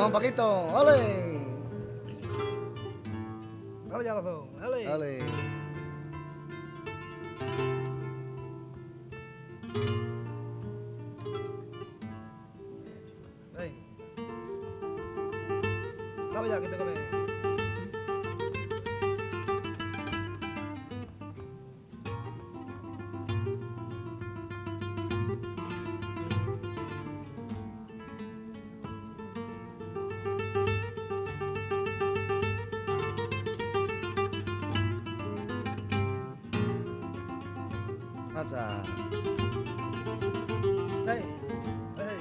Vamos un poquito, ole. Dale ya los dos, ole. Ole. Ven. Dale ya que te comes. Aza. Hey, hey.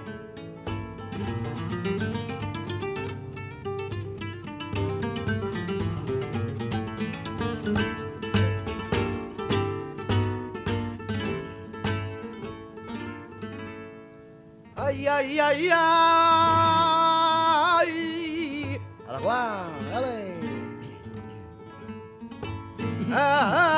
Ay, ay, ay, ay. Alajuan, dale. Ah.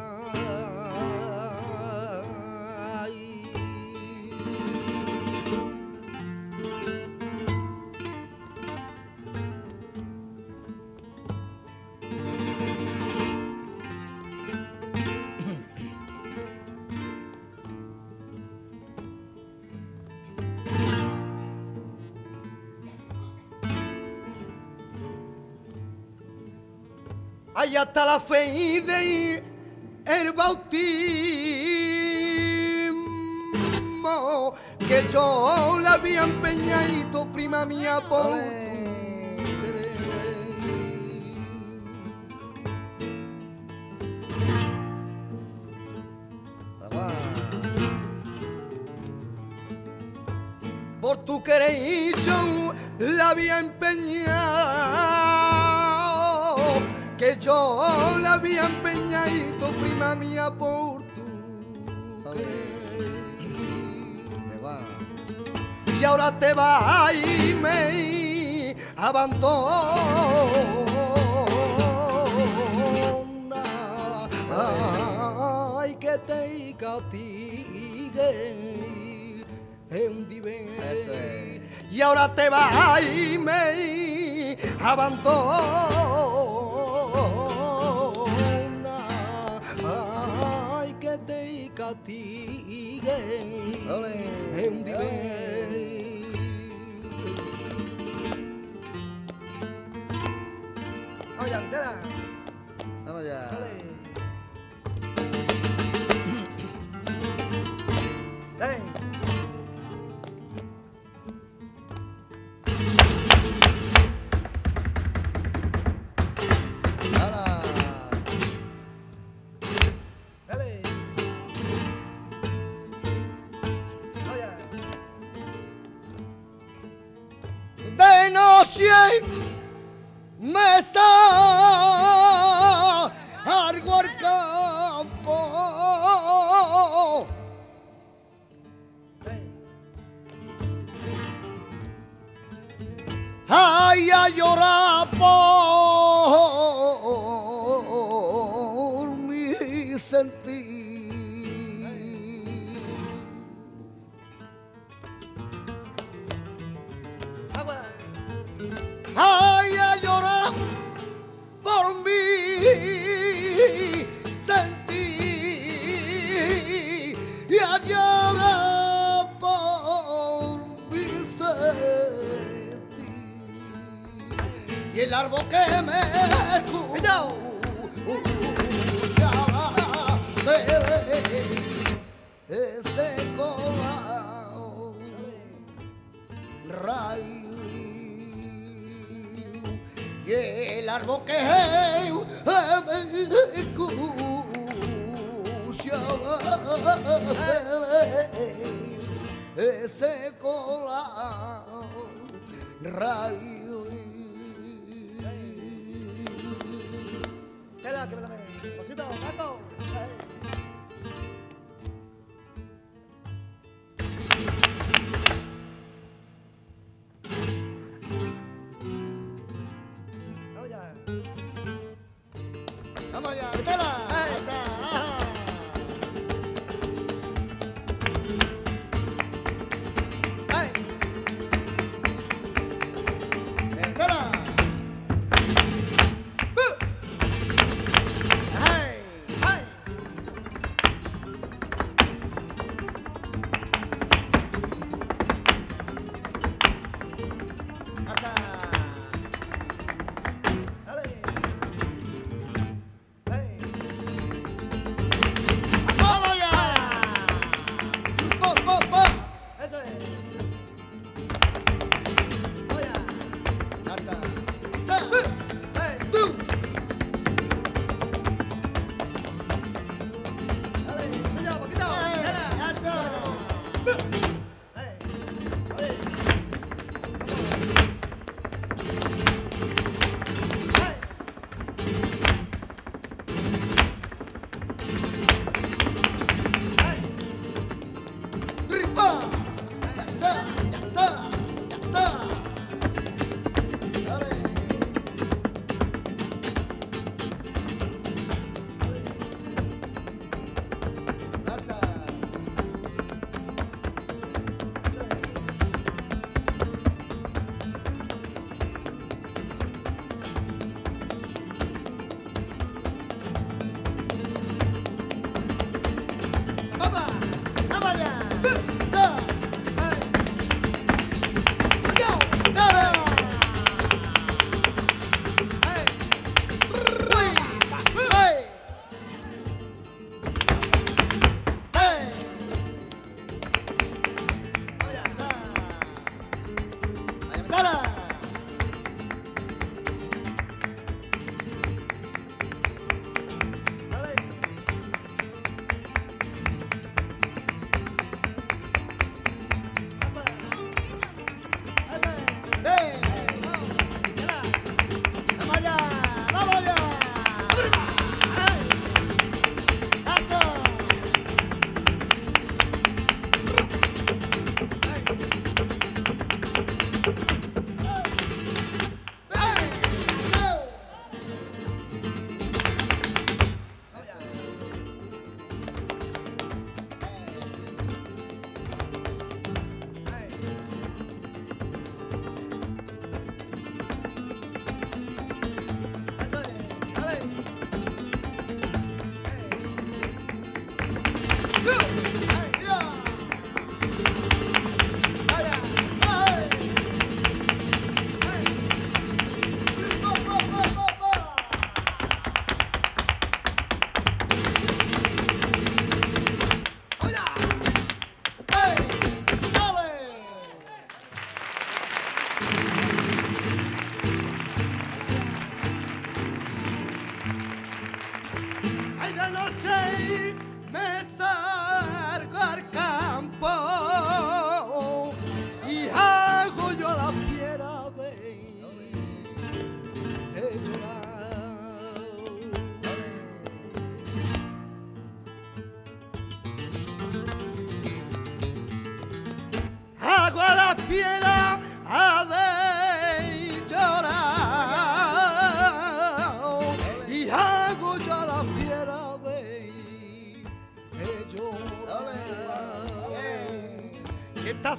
Allá está la fe de el bautismo que yo la había empeñado, prima mía, por creer. Por tu querer yo la había empeñado, que yo la había empeñado, prima mía, por tu querer. Y ahora te vas y me abandona. Ay, que te castigue es un divino. Y ahora te vas y me abandona. Castigue es un divén. Vamos ya, Vitela. Vamos ya. Dale. Ven. Me salgo al campo ay, a llorar por mi sentir. Ay, a llorar por mí sentí y a llorar por mí sentí y el árbol que me escuchó ese colado raíz. Y el árbol que me escuchaba sekolah rayu. Tela que me la ve, cosita, gato.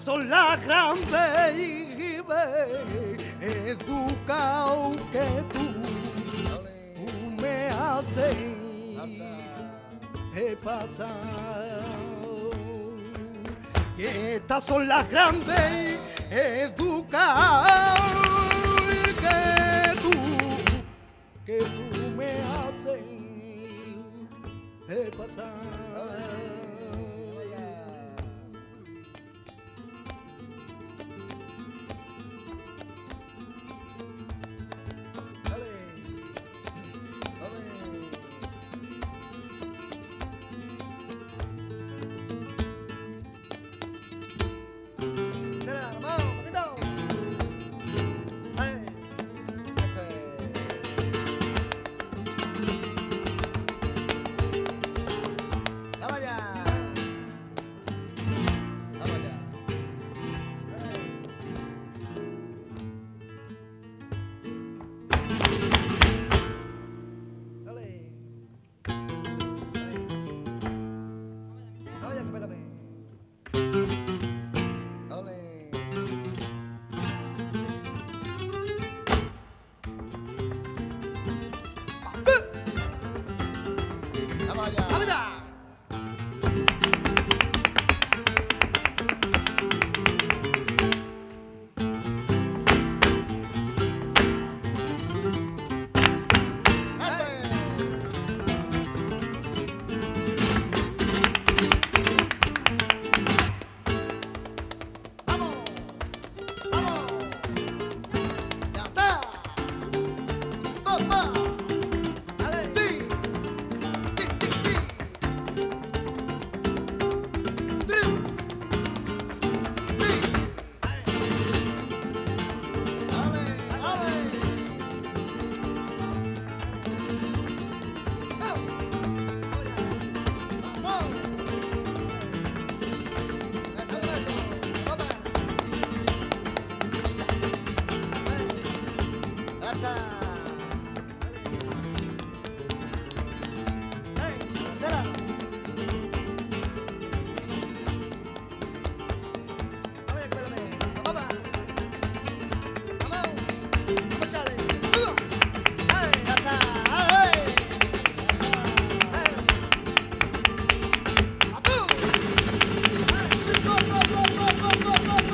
Son la grande y me educao que tú me haces pasar. Que estas son las grandes y educao que tú me haces pasar. go, go, go, go, go.